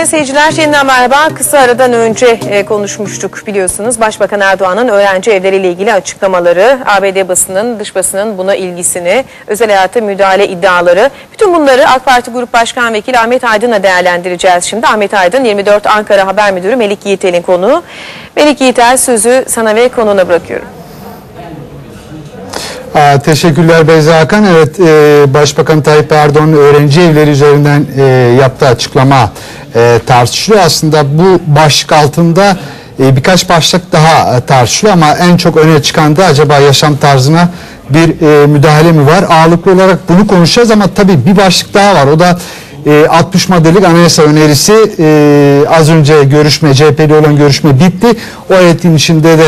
Sayın seyirciler, yeniden merhaba. Kısa aradan önce konuşmuştuk biliyorsunuz. Başbakan Erdoğan'ın öğrenci evleriyle ilgili açıklamaları, ABD basının, dış basının buna ilgisini, özel hayata müdahale iddiaları. Bütün bunları AK Parti Grup Başkan Vekili Ahmet Aydın'la değerlendireceğiz şimdi. Ahmet Aydın, 24 Ankara Haber Müdürü Melik Yiğitel'in konuğu. Melik Yiğitel, sözü sana ve konuğuna bırakıyorum. Teşekkürler Beyza Hakan. Evet, Başbakan Tayyip Erdoğan'ın öğrenci evleri üzerinden yaptığı açıklama tartışılıyor. Aslında bu başlık altında birkaç başlık daha tartışılıyor ama en çok öne çıkan da acaba yaşam tarzına bir müdahale mi var? Ağırlıklı olarak bunu konuşacağız ama tabii bir başlık daha var. O da 60 maddelik anayasa önerisi. Az önce görüşme, CHP'li olan görüşme bitti. O heyetin içinde de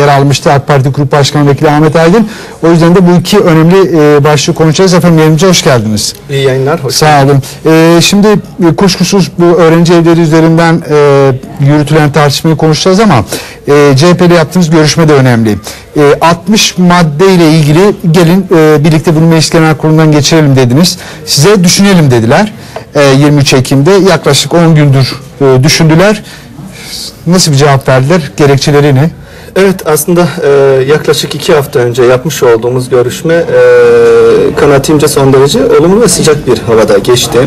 yer almıştı AK Parti Grup Başkan Vekili Ahmet Aydın. O yüzden de bu iki önemli başlığı konuşacağız. Efendim yayınımıza hoş geldiniz. İyi yayınlar. Hoş sağ olun. Şimdi kuşkusuz bu öğrenci evleri üzerinden yürütülen tartışmayı konuşacağız ama CHP'li yaptığımız görüşme de önemli. 60 madde ile ilgili gelin birlikte bunu Meclis Genel Kurulu'ndan geçirelim dediniz. Size düşünelim dediler. 23 Ekim'de yaklaşık 10 gündür düşündüler. Nasıl bir cevap verdiler? Gerekçeleri ne? Evet, aslında yaklaşık 2 hafta önce yapmış olduğumuz görüşme kanaatimce son derece olumlu ve sıcak bir havada geçti.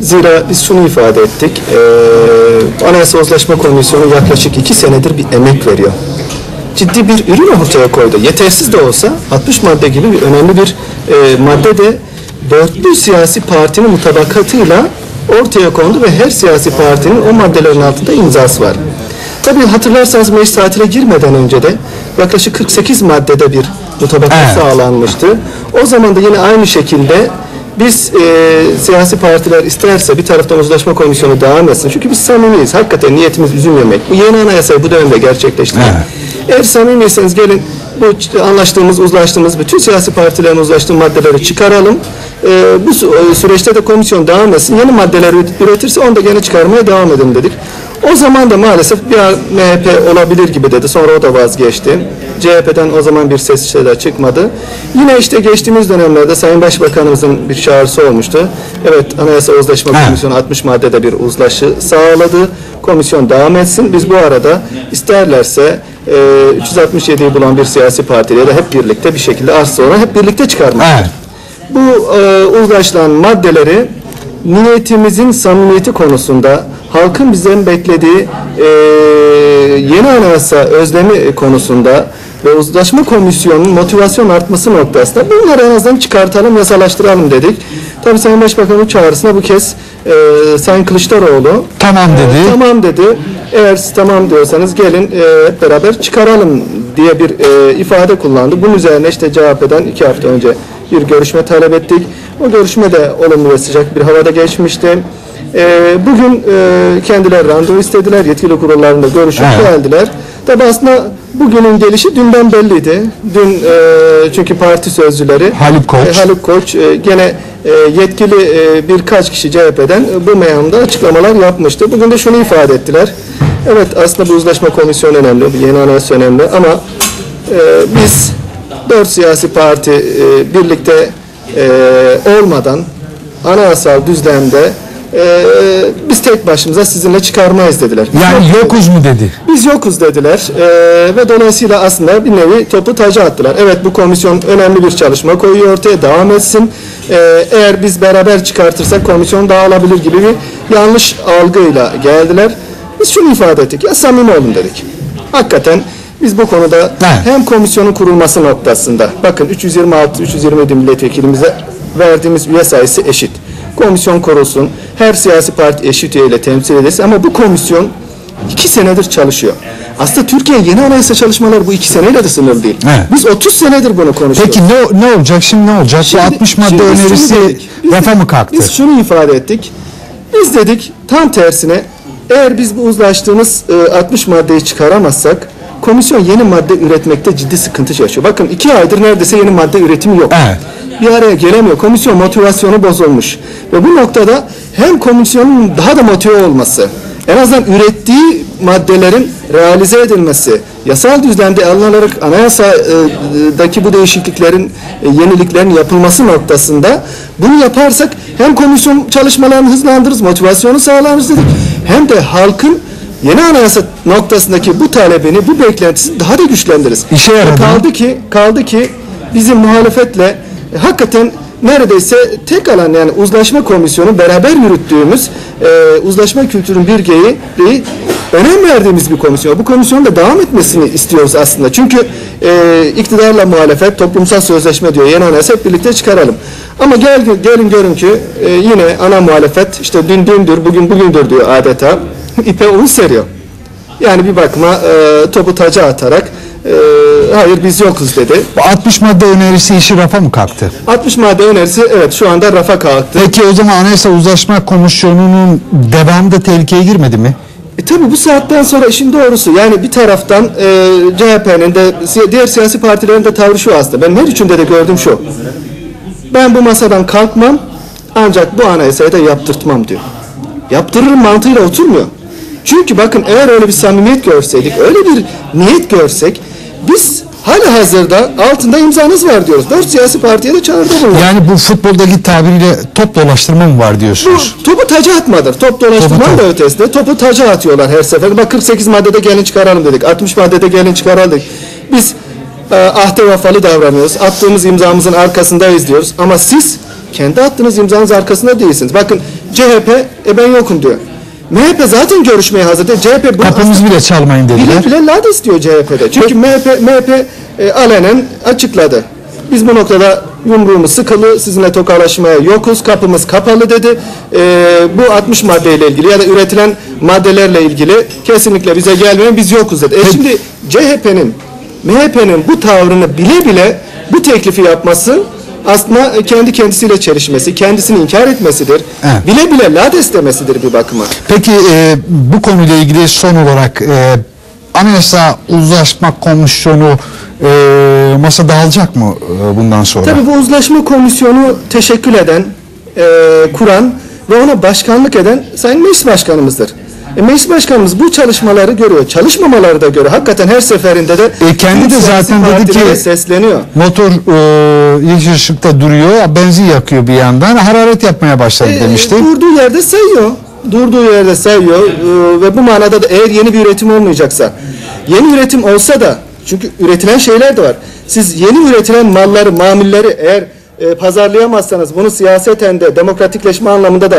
Zira biz şunu ifade ettik. Anayasa Uzlaşma Komisyonu yaklaşık 2 senedir bir emek veriyor. Ciddi bir ürün ortaya koydu. Yetersiz de olsa 60 madde gibi bir önemli bir madde de 4'lü siyasi partinin mutabakatıyla ortaya kondu ve her siyasi partinin o maddelerin altında imzası var. Tabii hatırlarsanız meclis tatile girmeden önce de yaklaşık 48 maddede bir mutabakat sağlanmıştı. O zaman da yine aynı şekilde biz siyasi partiler isterse bir taraftan uzlaşma komisyonu devam etsin. Çünkü biz samimiyiz. Hakikaten niyetimiz üzülmemek. Bu yeni anayasayı bu dönemde gerçekleştirdik. Eğer samimiyseniz gelin bu anlaştığımız, uzlaştığımız, bütün siyasi partilerin uzlaştığı maddeleri çıkaralım. Bu süreçte de komisyon devam etsin. Yeni maddeler üretirse onu da gene çıkarmaya devam edin dedik. O zaman da maalesef bir MHP olabilir gibi dedi. Sonra o da vazgeçti. CHP'den o zaman bir ses şeyler çıkmadı. Yine işte geçtiğimiz dönemlerde Sayın Başbakanımızın bir çağrısı olmuştu. Evet, Anayasa Uzlaşma Komisyonu 60 maddede bir uzlaşı sağladı. Komisyon devam etsin. Biz bu arada isterlerse 367'yi bulan bir siyasi partiyle de hep birlikte bir şekilde arz sonra hep birlikte çıkarmak. Bu uzlaşılan maddeleri niyetimizin samimiyeti konusunda, halkın bizden beklediği yeni anayasa özlemi konusunda ve uzlaşma komisyonunun motivasyon artması noktasında bunları en azından çıkartalım, yasalaştıralım dedik. Tabii Sayın Başbakan'ın çağrısına bu kez Sayın Kılıçdaroğlu tamam dedi. Tamam dedi. Eğer siz tamam diyorsanız gelin hep beraber çıkaralım diye bir ifade kullandı. Bunun üzerine işte CHP'den 2 hafta önce bir görüşme talep ettik. O görüşme de olumlu ve sıcak bir havada geçmişti. Bugün kendileri randevu istediler. Yetkili kurullarında görüşüp geldiler. Tabi aslında bugünün gelişi dünden belliydi. Dün çünkü parti sözcüleri Haluk Koç gene yetkili birkaç kişi CHP'den bu meyanda açıklamalar yapmıştı. Bugün de şunu ifade ettiler. Evet, aslında bu uzlaşma komisyonu önemli. Bu yeni anayasa önemli ama biz 4 siyasi parti birlikte olmadan anayasal düzlemde biz tek başımıza sizinle çıkarmayız dediler. Yani yokuz mu dedi? Biz yokuz dediler ve dolayısıyla aslında bir nevi toplu taca attılar. Evet, bu komisyon önemli bir çalışma koyuyor ortaya, devam etsin. Eğer biz beraber çıkartırsak komisyon dağılabilir gibi bir yanlış algıyla geldiler. Biz şunu ifade ettik, ya samimi olun dedik. Hakikaten biz bu konuda hem komisyonun kurulması noktasında, bakın 326-327 milletvekilimize verdiğimiz üye sayısı eşit. Komisyon kurulsun, her siyasi parti eşit üyeyle temsil edilsin ama bu komisyon 2 senedir çalışıyor. Aslında Türkiye yeni anayasa çalışmaları bu 2 seneyle de sınırlı değil. Biz 30 senedir bunu konuşuyoruz. Peki ne olacak şimdi, ne olacak? Şimdi, 60 madde önerisi rafa mı kalktı? Biz şunu ifade ettik, biz dedik tam tersine eğer biz bu uzlaştığımız 60 maddeyi çıkaramazsak komisyon yeni madde üretmekte ciddi sıkıntı yaşıyor. Bakın 2 aydır neredeyse yeni madde üretimi yok. Bir araya gelemiyor. Komisyon motivasyonu bozulmuş. Ve bu noktada hem komisyonun daha da motive olması en azından ürettiği maddelerin realize edilmesi, yasal düzlemde alınarak anayasadaki bu değişikliklerin, yeniliklerin yapılması noktasında bunu yaparsak hem komisyon çalışmalarını hızlandırırız, motivasyonu sağlarız dedik, hem de halkın yeni anayasa noktasındaki bu talebini, bu beklentisini daha da güçlendiririz. İşe yaradı. Kaldı ki bizim muhalefetle hakikaten neredeyse tek alan, yani uzlaşma komisyonu beraber yürüttüğümüz uzlaşma kültürün bir gereği önem verdiğimiz bir komisyon. Bu komisyonun da devam etmesini istiyoruz aslında. Çünkü iktidarla muhalefet toplumsal sözleşme diyor. Yeni anayasa hep birlikte çıkaralım. Ama gelin görün ki yine ana muhalefet işte dün dündür, bugün bugündür diyor adeta. İpe onu seriyor. Yani bir bakıma topu taca atarak hayır biz yokuz dedi. Bu 60 madde önerisi işi rafa mı kalktı? 60 madde önerisi evet şu anda rafa kalktı. Peki o zaman Anayasa Uzlaşma Komisyonu'nun devamda tehlikeye girmedi mi? Tabii bu saatten sonra işin doğrusu, yani bir taraftan CHP'nin de diğer siyasi partilerin de tavrı şu aslında. Ben her üçünde de gördüm şu. Ben bu masadan kalkmam ancak bu anayasayı da yaptırtmam diyor. Yaptırırım mantığıyla oturmuyor. Çünkü bakın eğer öyle bir samimiyet görseydik, öyle bir niyet görsek, biz halihazırda altında imzanız var diyoruz. 4 siyasi partiye de çağırdı bunu. Yani bu futboldaki tabiriyle top dolaştırma mı var diyorsunuz? Bu topu taca atmadır. Top dolaştırmanın da ötesinde topu taca atıyorlar her sefer. Bak 48 maddede gelin çıkaralım dedik. 60 maddede gelin çıkaralım. Biz ahde vefalı davranıyoruz. Attığımız imzamızın arkasındayız diyoruz. Ama siz kendi attığınız imzanız arkasında değilsiniz. Bakın CHP ben yokum diyor. MHP zaten görüşmeye hazır değil. CHP kapımızı bile çalmayın dediler. Bile lades diyor CHP'de. Çünkü MHP alenen açıkladı. Biz bu noktada yumruğumuz sıkılı, sizinle tokalaşmaya yokuz, kapımız kapalı dedi. Bu 60 maddeyle ilgili ya da üretilen maddelerle ilgili kesinlikle bize gelmeyin, biz yokuz dedi. Şimdi CHP'nin, MHP'nin bu tavrını bile bile bu teklifi yapması aslında kendi kendisiyle çelişmesi, kendisini inkar etmesidir. Evet. Bile bile lades demesidir bir bakıma. Peki bu konuyla ilgili son olarak Anayasa Uzlaşma Komisyonu masa dağılacak mı bundan sonra? Tabii bu Uzlaşma Komisyonu teşekkül eden, kuran ve ona başkanlık eden Sayın Meclis Başkanımızdır. Meclis Başkanımız bu çalışmaları görüyor. Çalışmamaları da görüyor. Hakikaten her seferinde de kendi de zaten dedi ki sesleniyor. Motor yeşil ışıkta duruyor, benzin yakıyor bir yandan. Hararet yapmaya başladı demişti. Durduğu yerde sayıyor. Ve bu manada da eğer yeni bir üretim olmayacaksa, yeni üretim olsa da, çünkü üretilen şeyler de var. Siz yeni üretilen malları, mamulleri eğer pazarlayamazsanız bunu siyaseten de demokratikleşme anlamında da